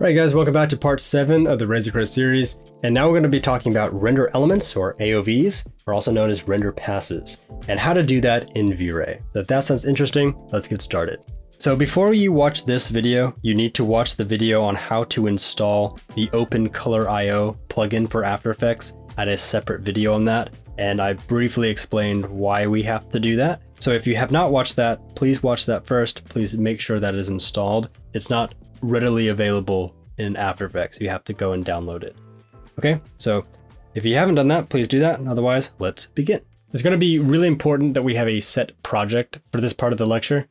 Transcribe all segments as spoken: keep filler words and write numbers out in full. Alright guys, welcome back to part seven of the Razor Crest series, and now we're going to be talking about render elements, or A O Vs, or also known as render passes, and how to do that in V-Ray. So if that sounds interesting, let's get started. So before you watch this video, you need to watch the video on how to install the OpenColorIO plugin for After Effects. I had a separate video on that, and I briefly explained why we have to do that. So if you have not watched that, please watch that first. Please make sure that is installed. It's not readily available in After Effects. You have to go and download it. Okay, so if you haven't done that, please do that. And otherwise, let's begin. It's going to be really important that we have a set project for this part of the lecture.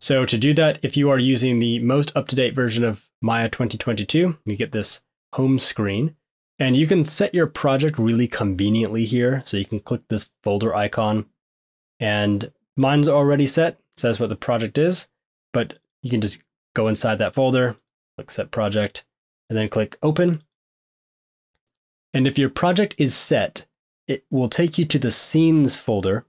So to do that, if you are using the most up-to-date version of Maya twenty twenty-two, you get this home screen, and you can set your project really conveniently here. So you can click this folder icon, and mine's already set. It says what the project is, but you can just go inside that folder, click set project, and then click open. And if your project is set, it will take you to the scenes folder.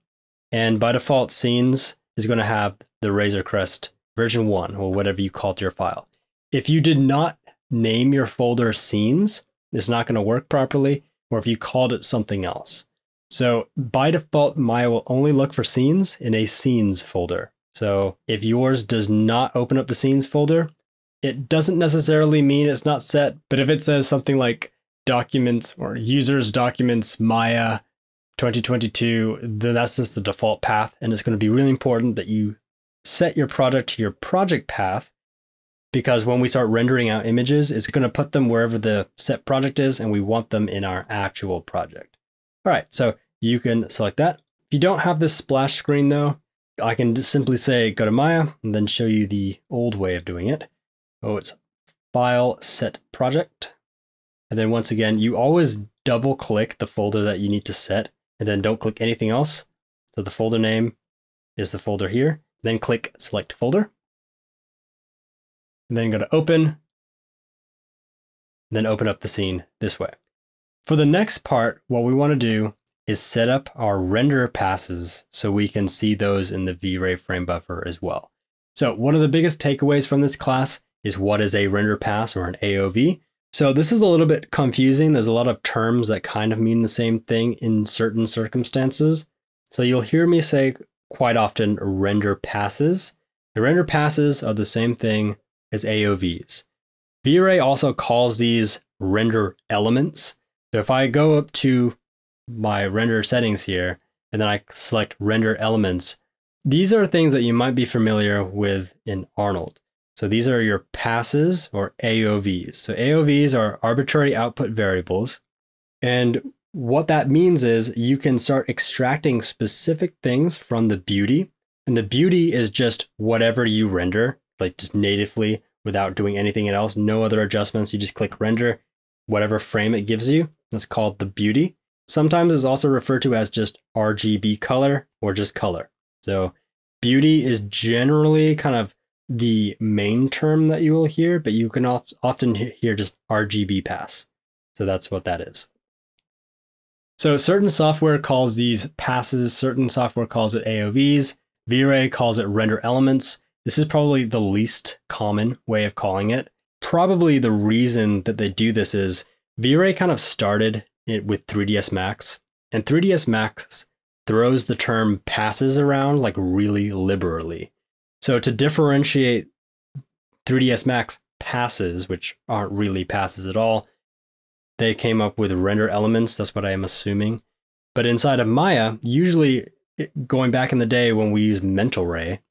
And by default, scenes is going to have the Razor Crest version one, or whatever you called your file. If you did not name your folder scenes, it's not going to work properly, or if you called it something else. So by default, Maya will only look for scenes in a scenes folder. So if yours does not open up the scenes folder, it doesn't necessarily mean it's not set, but if it says something like documents or users documents Maya twenty twenty-two, then that's just the default path. And it's going to be really important that you set your project to your project path, because when we start rendering out images, it's going to put them wherever the set project is, and we want them in our actual project. All right, so you can select that. If you don't have this splash screen though, I can just simply say go to Maya and then show you the old way of doing it. Oh, it's file set project. And then once again, you always double click the folder that you need to set, and then don't click anything else. So the folder name is the folder here. Then click select folder. And then go to open. And then open up the scene this way. For the next part, what we want to do is set up our render passes so we can see those in the V-Ray frame buffer as well. So one of the biggest takeaways from this class is what is a render pass, or an A O V. So this is a little bit confusing. There's a lot of terms that kind of mean the same thing in certain circumstances. So you'll hear me say quite often render passes. The render passes are the same thing as A O Vs. V-Ray also calls these render elements. So if I go up to my render settings here, and then I select render elements. These are things that you might be familiar with in Arnold. So these are your passes, or A O Vs. So A O Vs are arbitrary output variables. And what that means is you can start extracting specific things from the beauty. And the beauty is just whatever you render, like just natively without doing anything else, no other adjustments. You just click render, whatever frame it gives you. That's called the beauty. Sometimes it's also referred to as just R G B color, or just color. So beauty is generally kind of the main term that you will hear, but you can often hear just R G B pass. So that's what that is. So certain software calls these passes, certain software calls it A O Vs, V-Ray calls it render elements. This is probably the least common way of calling it. Probably the reason that they do this is V-Ray kind of started it with three D S max, and three D S max throws the term passes around like really liberally. So to differentiate three D S max passes, which aren't really passes at all, they came up with render elements. That's what I am assuming. But inside of Maya, usually going back in the day when we used mental ray,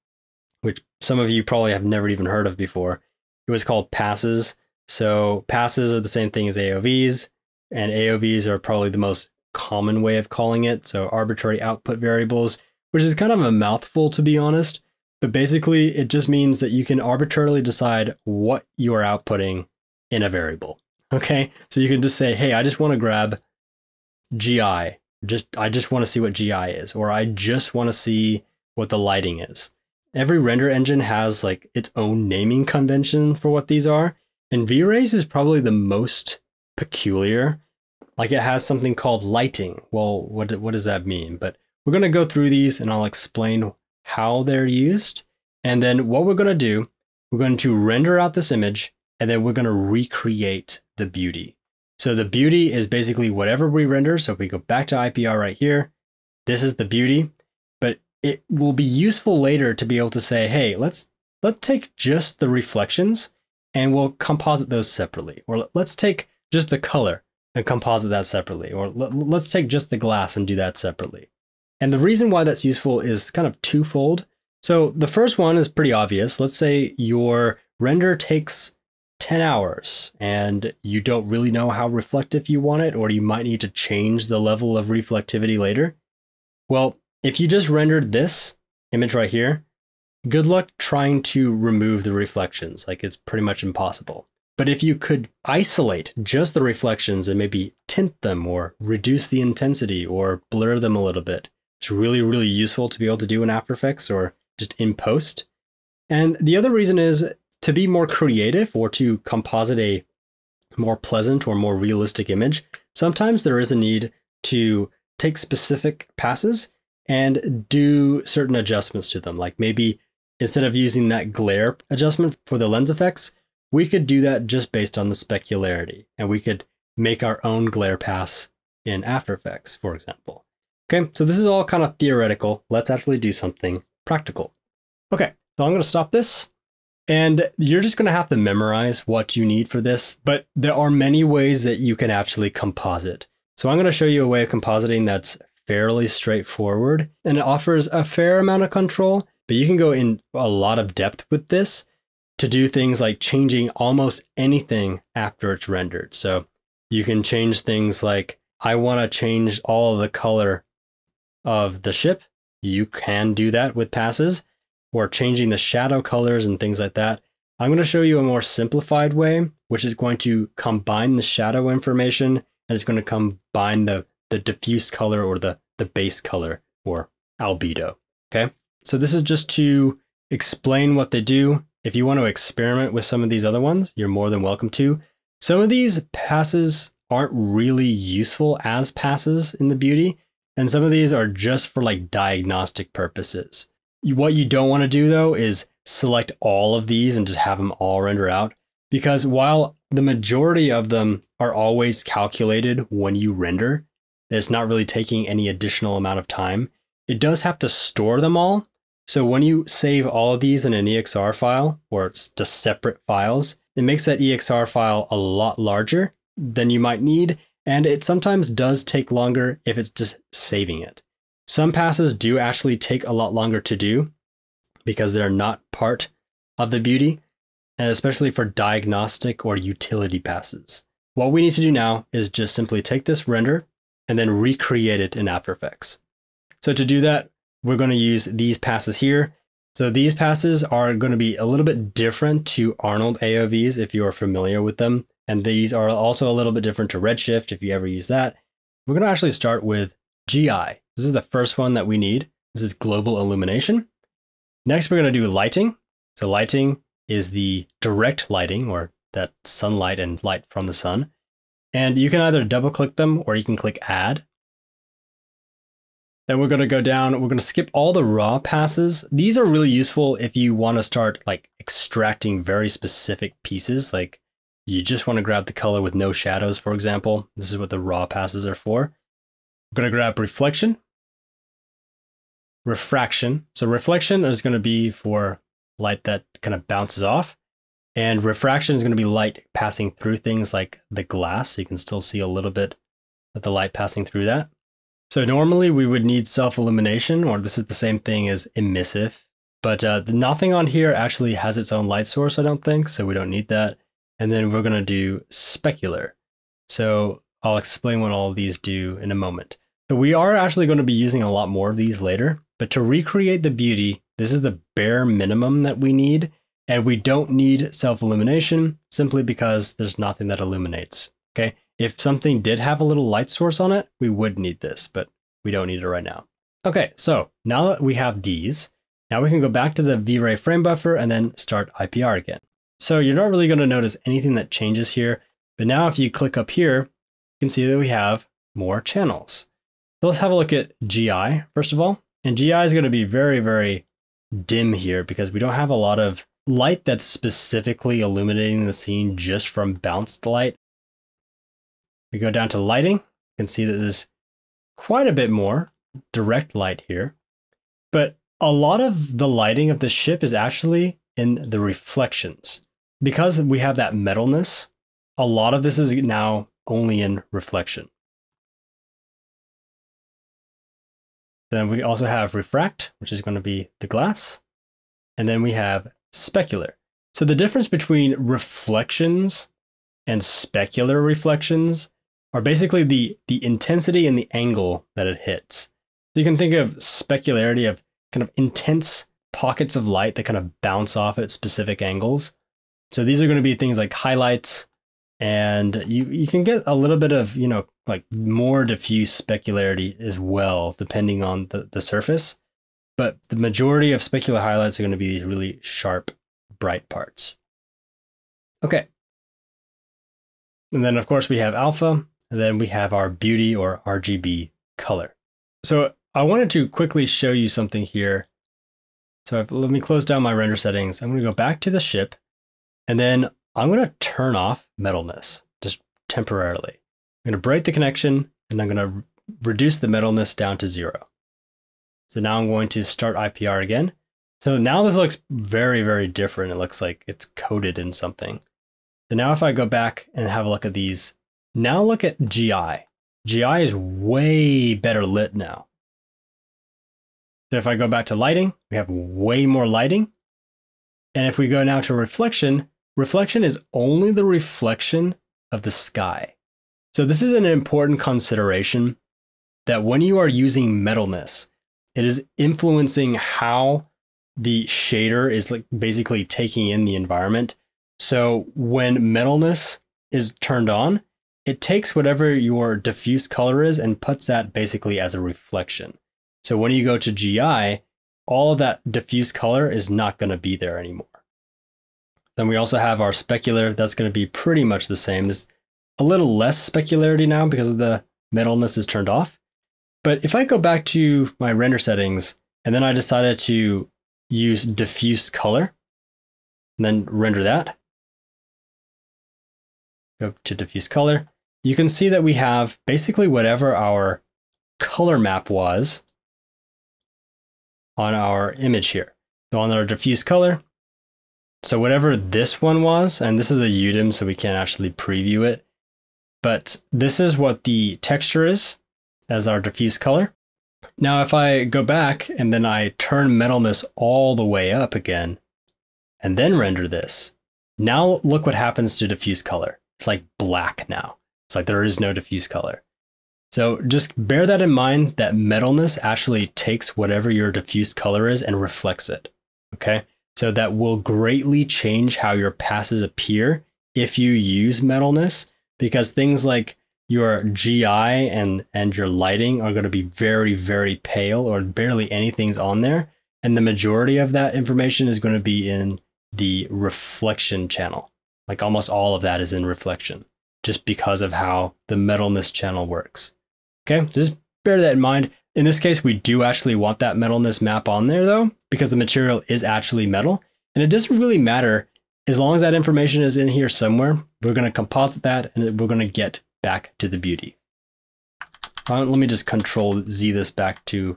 which some of you probably have never even heard of before, it was called passes. So passes are the same thing as A O Vs. And A O Vs are probably the most common way of calling it. So arbitrary output variables, which is kind of a mouthful to be honest, but basically it just means that you can arbitrarily decide what you are outputting in a variable. Okay. So you can just say, hey, I just want to grab G I. Just, I just want to see what G I is, or I just want to see what the lighting is. Every render engine has like its own naming convention for what these are. And V-Ray's is probably the most peculiar. Like it has something called lighting. Well, what, what does that mean? But we're going to go through these and I'll explain how they're used. And then what we're going to do, we're going to render out this image and then we're going to recreate the beauty. So the beauty is basically whatever we render. So if we go back to I P R right here, this is the beauty, but it will be useful later to be able to say, hey, let's let's take just the reflections and we'll composite those separately, or let's take just the color and composite that separately, or let's take just the glass and do that separately. And the reason why that's useful is kind of twofold. So the first one is pretty obvious. Let's say your render takes ten hours and you don't really know how reflective you want it, or you might need to change the level of reflectivity later. Well, if you just rendered this image right here, good luck trying to remove the reflections. Like, it's pretty much impossible. But if you could isolate just the reflections and maybe tint them or reduce the intensity or blur them a little bit, it's really, really useful to be able to do in After Effects or just in post. And the other reason is to be more creative or to composite a more pleasant or more realistic image. Sometimes there is a need to take specific passes and do certain adjustments to them. Like, maybe instead of using that glare adjustment for the lens effects, we could do that just based on the specularity, and we could make our own glare pass in After Effects, for example. Okay, so this is all kind of theoretical. Let's actually do something practical. Okay, so I'm going to stop this, and you're just going to have to memorize what you need for this, but there are many ways that you can actually composite. So I'm going to show you a way of compositing that's fairly straightforward, and it offers a fair amount of control, but you can go in a lot of depth with this to do things like changing almost anything after it's rendered. So you can change things like, I want to change all of the color of the ship. You can do that with passes, or changing the shadow colors and things like that. I'm going to show you a more simplified way, which is going to combine the shadow information, and it's going to combine the, the diffuse color or the, the base color or albedo. Okay. So this is just to explain what they do. If you want to experiment with some of these other ones, you're more than welcome to. Some of these passes aren't really useful as passes in the beauty, and some of these are just for like diagnostic purposes. What you don't want to do though is select all of these and just have them all render out, because while the majority of them are always calculated when you render, it's not really taking any additional amount of time. It does have to store them all. So when you save all of these in an E X R file, or it's just separate files, it makes that E X R file a lot larger than you might need, and it sometimes does take longer if it's just saving it. Some passes do actually take a lot longer to do because they're not part of the beauty, and especially for diagnostic or utility passes. What we need to do now is just simply take this render and then recreate it in After Effects. So to do that, we're going to use these passes here. So these passes are going to be a little bit different to Arnold A O Vs if you are familiar with them. And these are also a little bit different to Redshift if you ever use that. We're going to actually start with G I. This is the first one that we need. This is global illumination. Next, we're going to do lighting. So lighting is the direct lighting, or that sunlight and light from the sun. And you can either double click them or you can click add. Then we're going to go down, we're going to skip all the raw passes. These are really useful if you want to start like extracting very specific pieces, like you just want to grab the color with no shadows, for example. This is what the raw passes are for. We're going to grab reflection, refraction. So reflection is going to be for light that kind of bounces off, and refraction is going to be light passing through things like the glass. So you can still see a little bit of the light passing through that. So normally we would need self-illumination, or this is the same thing as emissive, but uh, nothing on here actually has its own light source, I don't think, so we don't need that. And then we're going to do specular. So I'll explain what all of these do in a moment. So we are actually going to be using a lot more of these later, but to recreate the beauty, this is the bare minimum that we need, and we don't need self-illumination simply because there's nothing that illuminates, okay? If something did have a little light source on it, we would need this, but we don't need it right now. Okay, so now that we have these, now we can go back to the V-Ray frame buffer and then start I P R again. So you're not really going to notice anything that changes here, but now if you click up here, you can see that we have more channels. So let's have a look at G I, first of all. And G I is going to be very, very dim here because we don't have a lot of light that's specifically illuminating the scene just from bounced light. We go down to lighting, you can see that there's quite a bit more direct light here, but a lot of the lighting of the ship is actually in the reflections. Because we have that metalness, a lot of this is now only in reflection. Then we also have refract, which is going to be the glass. And then we have specular. So the difference between reflections and specular reflections are basically the, the intensity and the angle that it hits. So you can think of specularity of kind of intense pockets of light that kind of bounce off at specific angles. So these are going to be things like highlights, and you, you can get a little bit of, you know, like more diffuse specularity as well, depending on the, the surface. But the majority of specular highlights are going to be these really sharp, bright parts. Okay. And then of course we have alpha, and then we have our beauty or R G B color. So I wanted to quickly show you something here. So I've, let me close down my render settings. I'm going to go back to the ship, and then I'm going to turn off metalness just temporarily. I'm going to break the connection, and I'm going to reduce the metalness down to zero. So now I'm going to start I P R again. So now this looks very, very different. It looks like it's coated in something. So now if I go back and have a look at these, now look at G I. G I is way better lit now. So if I go back to lighting, we have way more lighting. And if we go now to reflection, reflection is only the reflection of the sky. So this is an important consideration that when you are using metalness, it is influencing how the shader is like basically taking in the environment. So when metalness is turned on, it takes whatever your diffuse color is and puts that basically as a reflection. So when you go to G I, all of that diffuse color is not going to be there anymore. Then we also have our specular. That's going to be pretty much the same. There's a little less specularity now because the metalness is turned off. But if I go back to my render settings, and then I decided to use diffuse color, and then render that, go to diffuse color, you can see that we have basically whatever our color map was on our image here. So on our diffuse color, so whatever this one was, and this is a U D I M, so we can't actually preview it, but this is what the texture is as our diffuse color. Now, if I go back and then I turn metalness all the way up again, and then render this, now look what happens to diffuse color. It's like black now. It's like there is no diffuse color. So just bear that in mind, that metalness actually takes whatever your diffuse color is and reflects it, okay? So that will greatly change how your passes appear if you use metalness, because things like your G I and, and your lighting are going to be very, very pale, or barely anything's on there. And the majority of that information is going to be in the reflection channel. Like almost all of that is in reflection, just because of how the metalness channel works. Okay, just bear that in mind. In this case, we do actually want that metalness map on there though, because the material is actually metal. And it doesn't really matter, as long as that information is in here somewhere, we're going to composite that and we're going to get back to the beauty. Uh, let me just control Z this back to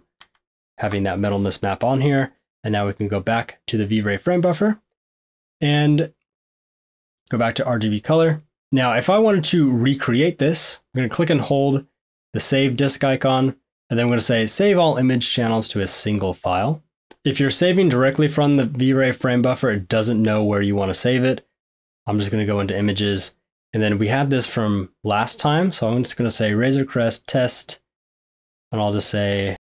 having that metalness map on here. And now we can go back to the V-Ray frame buffer and go back to R G B color. Now, if I wanted to recreate this, I'm going to click and hold the save disk icon, and then I'm going to say save all image channels to a single file. If you're saving directly from the V-Ray frame buffer, it doesn't know where you want to save it. I'm just going to go into images. And then we had this from last time, so I'm just going to say Razor Crest test, and I'll just say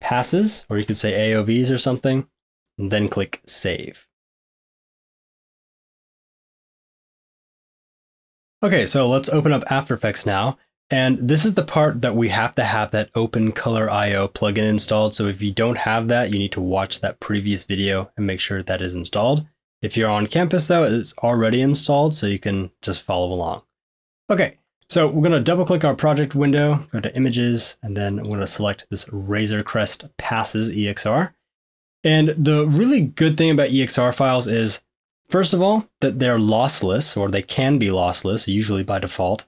passes, or you could say A O Vs or something, and then click save. Okay, so let's open up After Effects now, and this is the part that we have to have that OpenColorIO plugin installed. So if you don't have that, you need to watch that previous video and make sure that is installed. If you're on campus though, it's already installed, so you can just follow along. Okay, so we're gonna double click our project window, go to images, and then we're gonna select this Razor Crest Passes E X R. And the really good thing about E X R files is, first of all, that they're lossless, or they can be lossless, usually by default.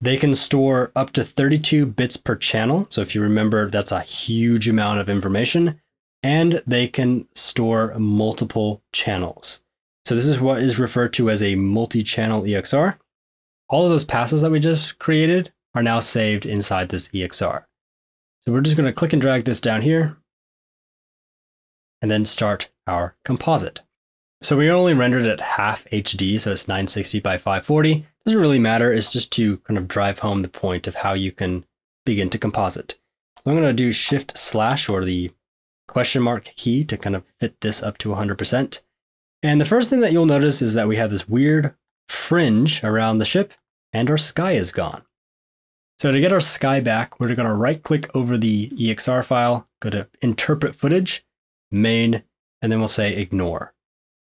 They can store up to thirty-two bits per channel. So if you remember, that's a huge amount of information. And they can store multiple channels. So this is what is referred to as a multi-channel E X R. All of those passes that we just created are now saved inside this E X R. So we're just going to click and drag this down here and then start our composite. So we only rendered at half H D, so it's nine sixty by five forty. Doesn't really matter, it's just to kind of drive home the point of how you can begin to composite. So I'm going to do shift slash or the question mark key to kind of fit this up to one hundred percent. And the first thing that you'll notice is that we have this weird fringe around the ship and our sky is gone. So to get our sky back, we're going to right click over the E X R file, go to interpret footage, main, and then we'll say ignore.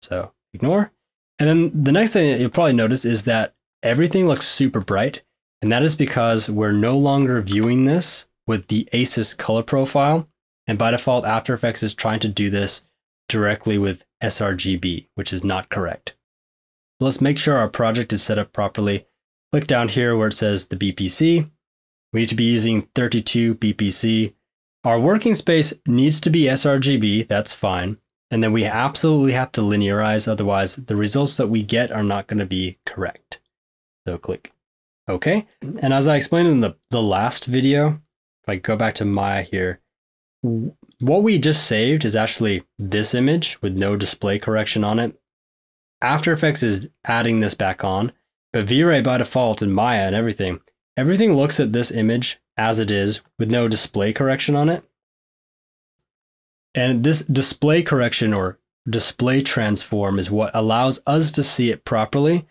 So ignore. And then the next thing that you'll probably notice is that everything looks super bright, and that is because we're no longer viewing this with the ACES color profile. And by default, After Effects is trying to do this directly with sRGB, which is not correct. Let's make sure our project is set up properly. Click down here where it says the B P C. We need to be using thirty-two B P C. Our working space needs to be sRGB, that's fine. And then we absolutely have to linearize, otherwise the results that we get are not going to be correct. So click OK. And as I explained in the, the last video, if I go back to Maya here, what we just saved is actually this image with no display correction on it. After Effects is adding this back on, but V-Ray by default and Maya and everything, everything looks at this image as it is with no display correction on it. And this display correction or display transform is what allows us to see it properly.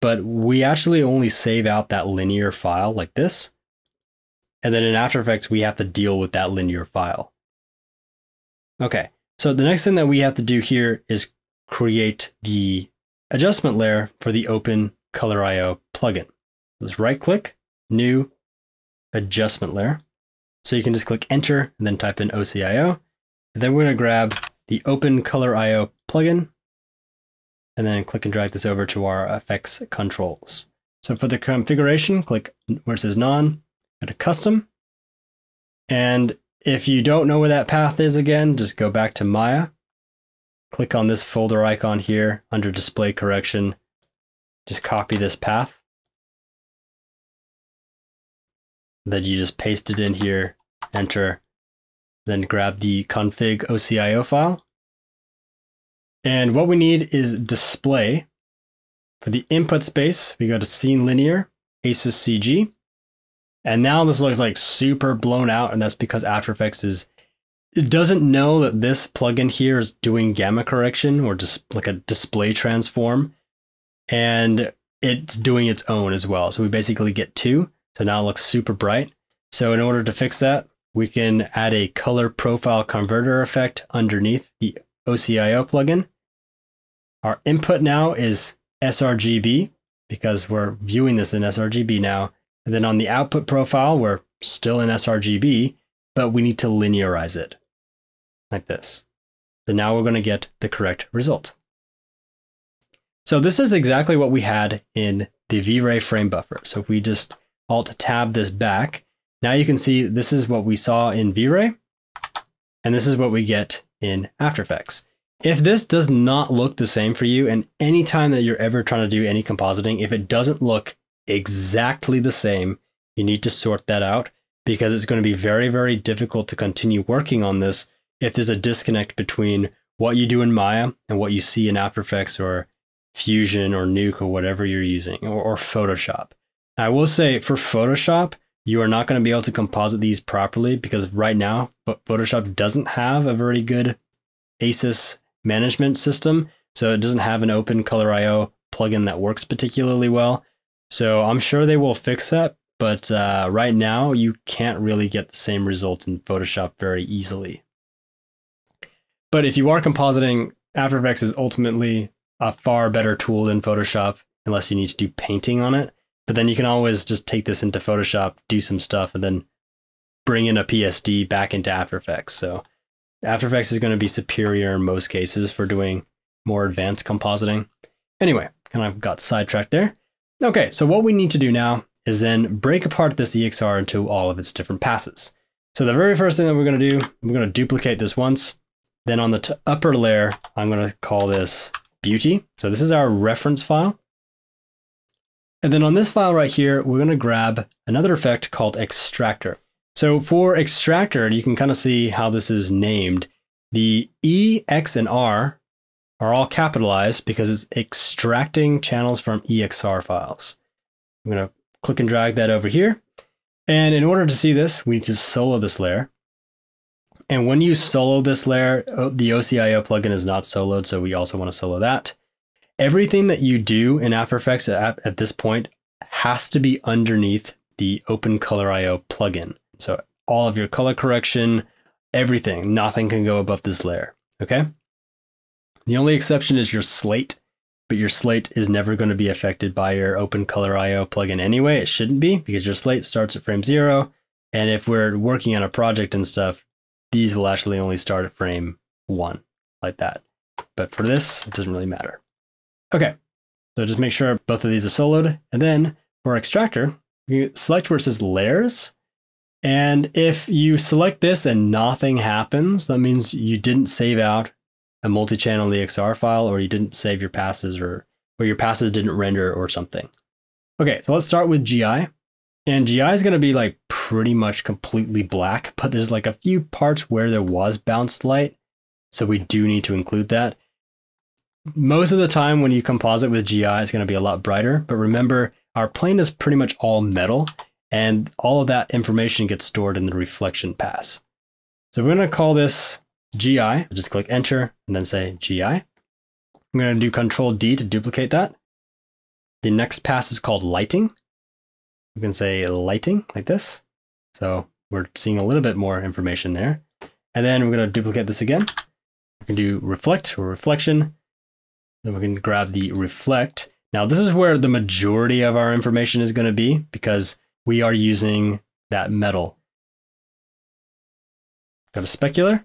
But we actually only save out that linear file like this. And then in After Effects, we have to deal with that linear file. Okay, so the next thing that we have to do here is create the adjustment layer for the OpenColorIO plugin. Let's right click, new, adjustment layer. So you can just click enter and then type in O C I O. And then we're going to grab the OpenColorIO plugin and then click and drag this over to our effects controls. So for the configuration, click where it says none, go to custom. And if you don't know where that path is again, just go back to Maya, click on this folder icon here under display correction, just copy this path. Then you just paste it in here, enter, then grab the config O C I O file. And what we need is display. For the input space, we go to scene linear, ACEScg. And now this looks like super blown out, and that's because After Effects is, it doesn't know that this plugin here is doing gamma correction or just like a display transform. And it's doing its own as well. So we basically get two. So now it looks super bright. So in order to fix that, we can add a color profile converter effect underneath the O C I O plugin. Our input now is sRGB because we're viewing this in sRGB now. And then on the output profile, we're still in sRGB, but we need to linearize it like this. So now we're going to get the correct result. So this is exactly what we had in the V-Ray frame buffer. So if we just Alt tab this back, now you can see this is what we saw in V-Ray, and this is what we get in After Effects. If this does not look the same for you, and any time that you're ever trying to do any compositing, if it doesn't look exactly the same, you need to sort that out because it's going to be very, very difficult to continue working on this if there's a disconnect between what you do in Maya and what you see in After Effects or Fusion or Nuke or whatever you're using, or, or Photoshop. I will say for Photoshop, you are not going to be able to composite these properly because right now Photoshop doesn't have a very good ACES management system. So it doesn't have an OpenColorIO plugin that works particularly well. So I'm sure they will fix that, but uh, right now you can't really get the same result in Photoshop very easily. But if you are compositing, After Effects is ultimately a far better tool than Photoshop unless you need to do painting on it. But then you can always just take this into Photoshop, do some stuff, and then bring in a P S D back into After Effects. So After Effects is going to be superior in most cases for doing more advanced compositing. Anyway, kind of got sidetracked there. Okay, so what we need to do now is then break apart this E X R into all of its different passes. So the very first thing that we're going to do, we're going to duplicate this once. Then on the t upper layer, I'm going to call this beauty. So this is our reference file. And then on this file right here, we're going to grab another effect called extractor. So for extractor, you can kind of see how this is named. The E, X, and R are all capitalized because it's extracting channels from E X R files. I'm going to click and drag that over here. And in order to see this, we need to solo this layer. And when you solo this layer, the O C I O plugin is not soloed, so we also want to solo that. Everything that you do in After Effects at, at this point has to be underneath the OpenColorIO plugin. So all of your color correction, everything, nothing can go above this layer, okay? The only exception is your slate, but your slate is never going to be affected by your OpenColorIO plugin anyway. It shouldn't be, because your slate starts at frame zero. And if we're working on a project and stuff, these will actually only start at frame one, like that. But for this, it doesn't really matter. Okay, so just make sure both of these are soloed. And then for extractor, you select where it says layers. And if you select this and nothing happens, that means you didn't save out a multi-channel E X R file, or you didn't save your passes, or, or your passes didn't render or something. Okay, so let's start with G I. And G I is gonna be like pretty much completely black, but there's like a few parts where there was bounced light. So we do need to include that. Most of the time when you composite with G I, it's gonna be a lot brighter, but remember our plane is pretty much all metal. And all of that information gets stored in the reflection pass. So we're going to call this G I. Just click enter and then say G I. I'm going to do control D to duplicate that. The next pass is called lighting. We can say lighting like this. So we're seeing a little bit more information there. And then we're going to duplicate this again. We can do reflect or reflection. Then we can grab the reflect. Now this is where the majority of our information is going to be, because we are using that metal. Got a specular.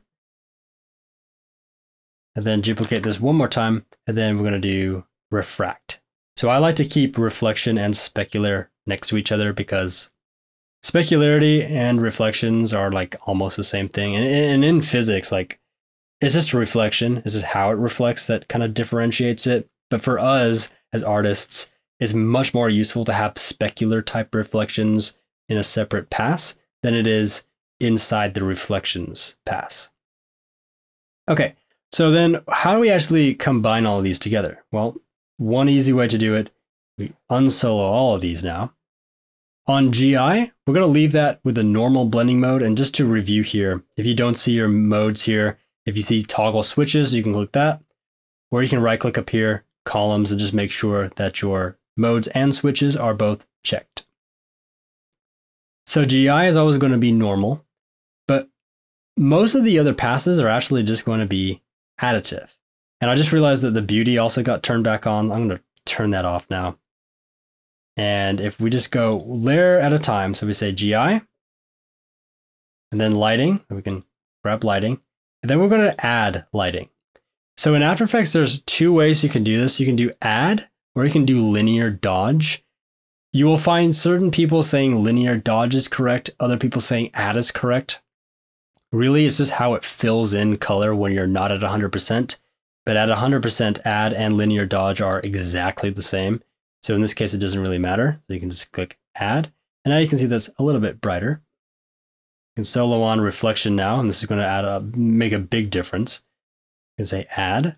And then duplicate this one more time. And then we're going to do refract. So I like to keep reflection and specular next to each other, because specularity and reflections are like almost the same thing. And, and in physics, like, it's just a reflection. It's just how it reflects that kind of differentiates it. But for us as artists, it's much more useful to have specular type reflections in a separate pass than it is inside the reflections pass. Okay, so then how do we actually combine all of these together? Well, one easy way to do it, we unsolo all of these now. On G I, we're gonna leave that with the normal blending mode. And just to review here, if you don't see your modes here, if you see toggle switches, you can click that, or you can right click up here, columns, and just make sure that your modes and switches are both checked. So G I is always going to be normal, but most of the other passes are actually just going to be additive. And I just realized that the beauty also got turned back on. I'm going to turn that off now. And if we just go layer at a time, so we say G I, and then lighting, we can grab lighting, and then we're going to add lighting. So in After Effects, there's two ways you can do this. You can do add, or you can do linear dodge. You will find certain people saying linear dodge is correct, other people saying add is correct. Really, it's just how it fills in color when you're not at one hundred percent. But at one hundred percent, add and linear dodge are exactly the same. So in this case, it doesn't really matter. So you can just click add. And now you can see that's a little bit brighter. You can solo on reflection now, and this is going to add a, make a big difference. You can say add.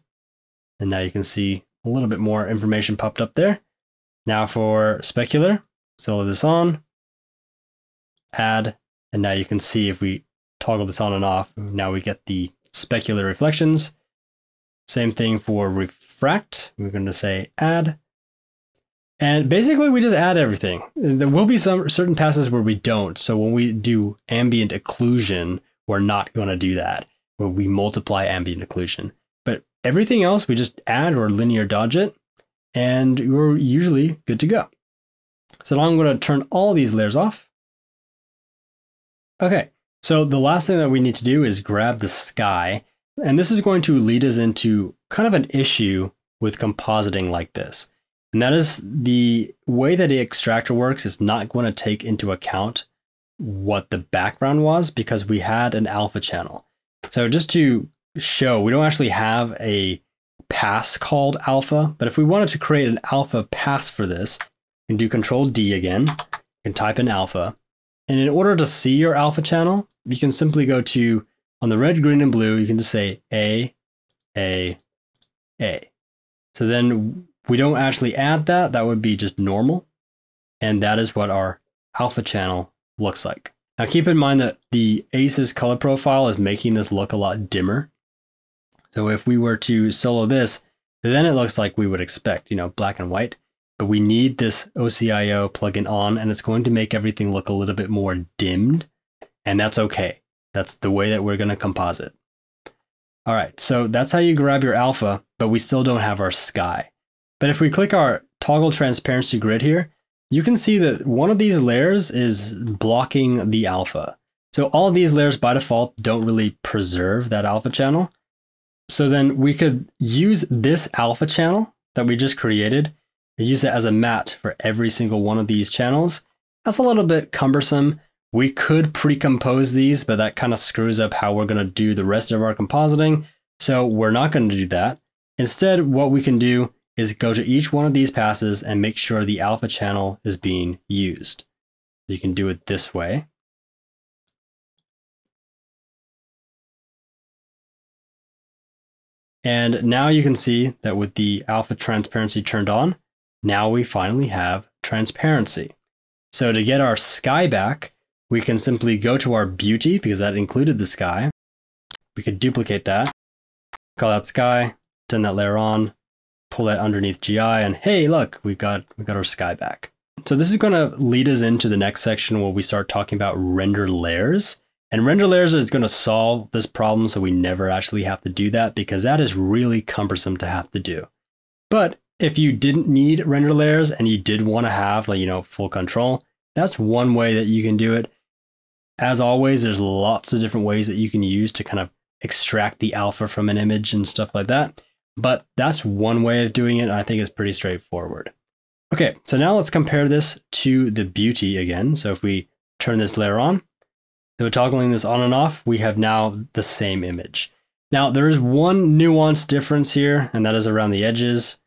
And now you can see a little bit more information popped up there. Now for specular, solo this on, add, and now you can see if we toggle this on and off, now we get the specular reflections. Same thing for refract, we're going to say add. And basically we just add everything. There will be some certain passes where we don't. So when we do ambient occlusion, we're not going to do that, where we multiply ambient occlusion. Everything else, we just add or linear dodge it, and you're usually good to go. So now I'm going to turn all these layers off. Okay, So the last thing that we need to do is grab the sky. And this is going to lead us into kind of an issue with compositing like this. And that is the way that the extractor works is not going to take into account what the background was because we had an alpha channel. So just to show, we don't actually have a pass called alpha, but if we wanted to create an alpha pass for this, you can do Control D again and type in alpha. And in order to see your alpha channel, you can simply go to, on the red, green, and blue, you can just say A, A, A. So then we don't actually add that, that would be just normal. And that is what our alpha channel looks like. Now keep in mind that the ACES color profile is making this look a lot dimmer. So if we were to solo this, then it looks like we would expect, you know, black and white. But we need this O C I O plugin on, and it's going to make everything look a little bit more dimmed. And that's okay. That's the way that we're going to composite. All right, so that's how you grab your alpha, but we still don't have our sky. But if we click our toggle transparency grid here, you can see that one of these layers is blocking the alpha. So all of these layers by default don't really preserve that alpha channel. So then we could use this alpha channel that we just created, and use it as a mat for every single one of these channels. That's a little bit cumbersome. We could pre-compose these, but that kind of screws up how we're going to do the rest of our compositing. So we're not going to do that. Instead, what we can do is go to each one of these passes and make sure the alpha channel is being used. You can do it this way. And now you can see that with the alpha transparency turned on, now we finally have transparency. So to get our sky back, we can simply go to our beauty because that included the sky. We could duplicate that, call that sky, turn that layer on, pull that underneath G I, and hey, look, we got we got our sky back. So this is going to lead us into the next section where we start talking about render layers. And render layers is going to solve this problem so we never actually have to do that because that is really cumbersome to have to do. But if you didn't need render layers and you did want to have, like, you know, full control, that's one way that you can do it. As always, there's lots of different ways that you can use to kind of extract the alpha from an image and stuff like that. But that's one way of doing it, and I think it's pretty straightforward. Okay, so now let's compare this to the beauty again. So if we turn this layer on, so toggling this on and off, we have now the same image. Now there is one nuanced difference here, and that is around the edges.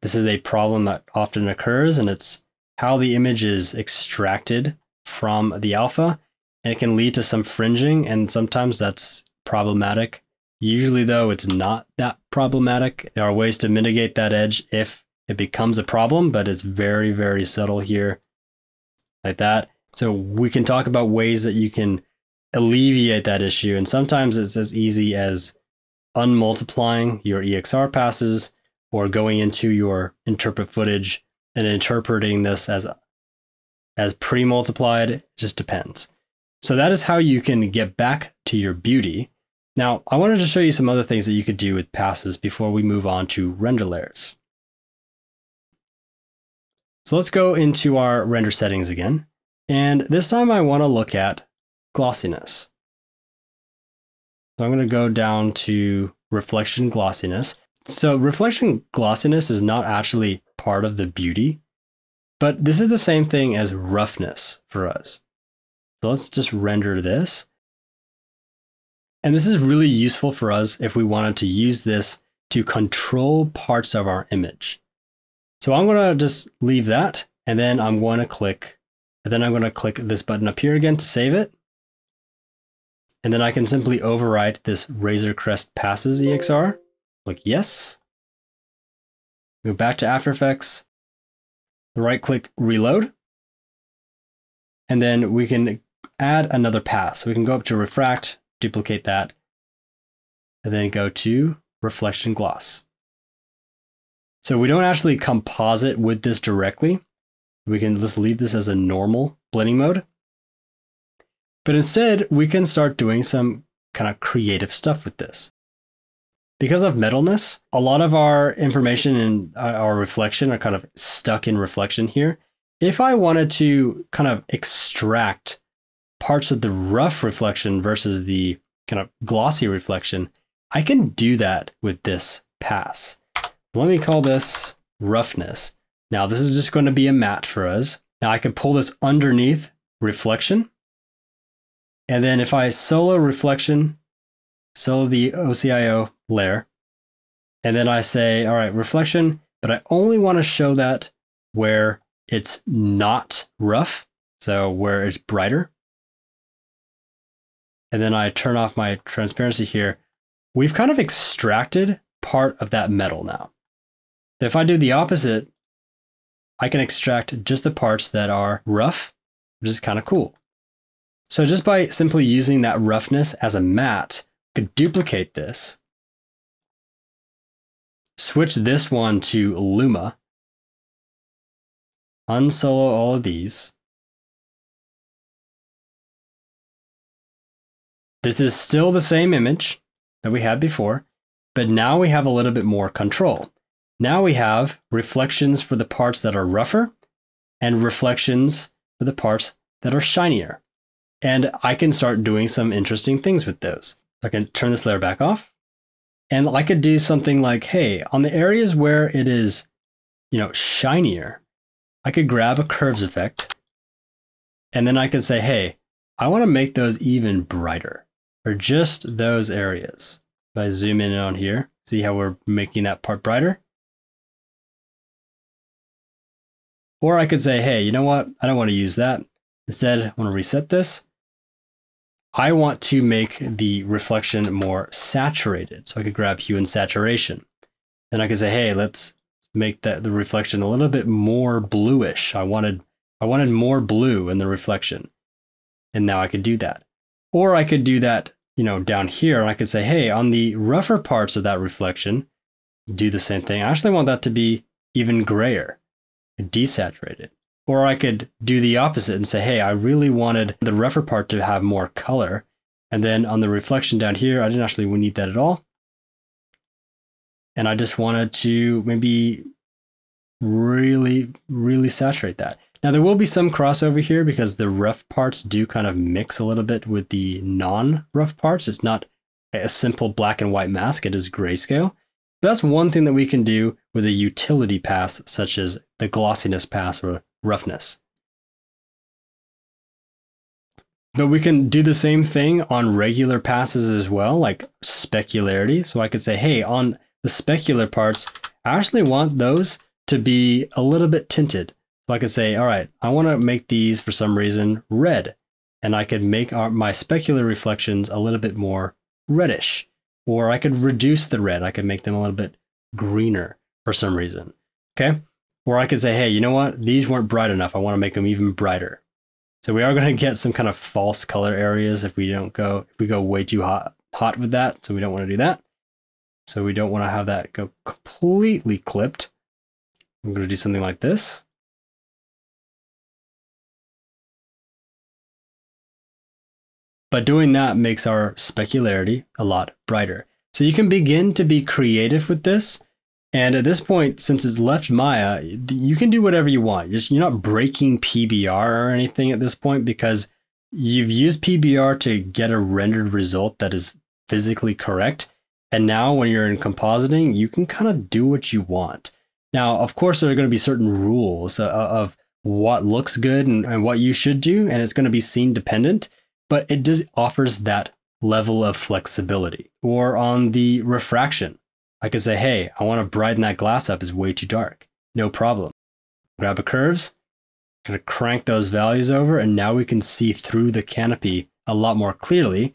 This is a problem that often occurs, and it's how the image is extracted from the alpha. And it can lead to some fringing, and sometimes that's problematic. Usually though, it's not that problematic. There are ways to mitigate that edge if it becomes a problem, but it's very, very subtle here, like that. So we can talk about ways that you can alleviate that issue. And sometimes it's as easy as unmultiplying your E X R passes or going into your interpret footage and interpreting this as, as pre-multiplied. It just depends. So that is how you can get back to your beauty. Now, I wanted to show you some other things that you could do with passes before we move on to render layers. So let's go into our render settings again. And this time I want to look at glossiness. So I'm going to go down to reflection glossiness. So reflection glossiness is not actually part of the beauty, but this is the same thing as roughness for us. So let's just render this. And this is really useful for us if we wanted to use this to control parts of our image. So I'm going to just leave that, and then I'm going to click, and then I'm going to click this button up here again to save it. And then I can simply overwrite this Razor Crest passes E X R. Click yes. Go back to After Effects. Right click reload. And then we can add another pass. So we can go up to refract, duplicate that, and then go to reflection gloss. So we don't actually composite with this directly. We can just leave this as a normal blending mode. But instead, we can start doing some kind of creative stuff with this. Because of metalness, a lot of our information and our reflection are kind of stuck in reflection here. If I wanted to kind of extract parts of the rough reflection versus the kind of glossy reflection, I can do that with this pass. Let me call this roughness. Now this is just going to be a matte for us. Now I can pull this underneath reflection. And then if I solo reflection, solo the O C I O layer, and then I say, all right, reflection, but I only want to show that where it's not rough, so where it's brighter. And then I turn off my transparency here. We've kind of extracted part of that metal now. So if I do the opposite, I can extract just the parts that are rough, which is kind of cool. So just by simply using that roughness as a matte, I could duplicate this, switch this one to Luma, unsolo all of these. This is still the same image that we had before, but now we have a little bit more control. Now we have reflections for the parts that are rougher and reflections for the parts that are shinier. And I can start doing some interesting things with those. I can turn this layer back off, and I could do something like, hey, on the areas where it is, you know, shinier, I could grab a curves effect, and then I could say, hey, I want to make those even brighter, or just those areas. If I zoom in on here, see how we're making that part brighter? Or I could say, hey, you know what? I don't want to use that. Instead, I want to reset this. I want to make the reflection more saturated. So I could grab hue and saturation. Then I could say, hey, let's make that the reflection a little bit more bluish. I wanted, I wanted more blue in the reflection. And now I could do that. Or I could do that, you know, down here, and I could say, hey, on the rougher parts of that reflection, do the same thing. I actually want that to be even grayer, desaturated. Or I could do the opposite and say, hey, I really wanted the rougher part to have more color. And then on the reflection down here, I didn't actually need that at all. And I just wanted to maybe really, really saturate that. Now there will be some crossover here because the rough parts do kind of mix a little bit with the non-rough parts. It's not a simple black and white mask, it is grayscale. That's one thing that we can do with a utility pass, such as the glossiness pass or roughness. But we can do the same thing on regular passes as well, like specularity. So I could say, hey, on the specular parts, I actually want those to be a little bit tinted. So I could say, all right, I want to make these for some reason red. And I could make our, my specular reflections a little bit more reddish. Or I could reduce the red. I could make them a little bit greener for some reason, okay? Or I could say, hey, you know what? These weren't bright enough. I want to make them even brighter. So we are going to get some kind of false color areas if we don't go, if we go way too hot, hot with that. So we don't want to do that. So we don't want to have that go completely clipped. I'm going to do something like this. But doing that makes our specularity a lot brighter. So you can begin to be creative with this. And at this point, since it's left Maya, you can do whatever you want. You're, just, you're not breaking P B R or anything at this point because you've used P B R to get a rendered result that is physically correct. And now when you're in compositing, you can kind of do what you want. Now, of course, there are going to be certain rules of what looks good and, and what you should do. And it's going to be scene dependent. But it just offers that level of flexibility. Or on the refraction, I could say, hey, I want to brighten that glass up, it's way too dark. No problem. Grab a curves, kind of crank those values over, and now we can see through the canopy a lot more clearly.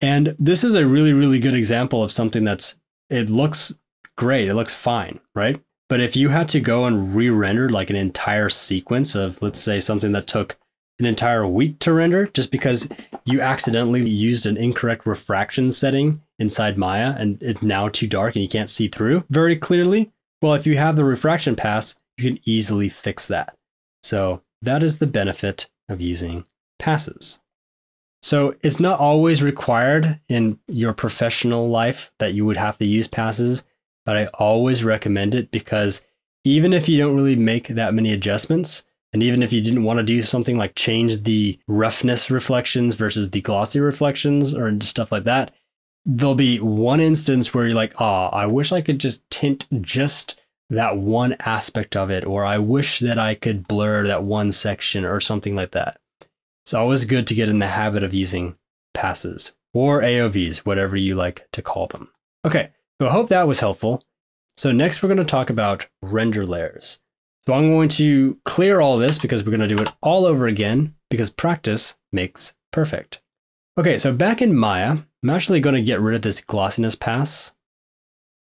And this is a really, really good example of something that's, it looks great, it looks fine, right? But if you had to go and re-render like an entire sequence of, let's say, something that took an entire week to render just because you accidentally used an incorrect refraction setting inside Maya and it's now too dark and you can't see through very clearly. Well, if you have the refraction pass, you can easily fix that. So that is the benefit of using passes. So it's not always required in your professional life that you would have to use passes, but I always recommend it because even if you don't really make that many adjustments, And even if you didn't want to do something like change the roughness reflections versus the glossy reflections or stuff like that, there'll be one instance where you're like, ah, oh, I wish I could just tint just that one aspect of it, or I wish that I could blur that one section or something like that. It's always good to get in the habit of using passes or A O Vs, whatever you like to call them. Okay, so I hope that was helpful. So next we're going to talk about render layers. So I'm going to clear all this because we're going to do it all over again because practice makes perfect. Okay, so back in Maya, I'm actually going to get rid of this glossiness pass.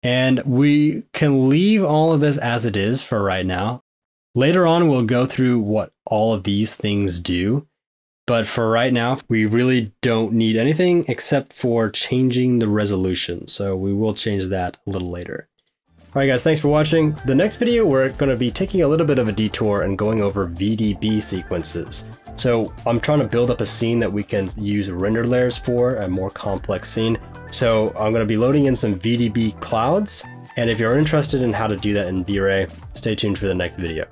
And we can leave all of this as it is for right now. Later on, we'll go through what all of these things do. But for right now, we really don't need anything except for changing the resolution. So we will change that a little later. All right, guys, thanks for watching. The next video, we're going to be taking a little bit of a detour and going over V D B sequences. So I'm trying to build up a scene that we can use render layers for, a more complex scene. So I'm going to be loading in some V D B clouds. And if you're interested in how to do that in V-Ray, stay tuned for the next video.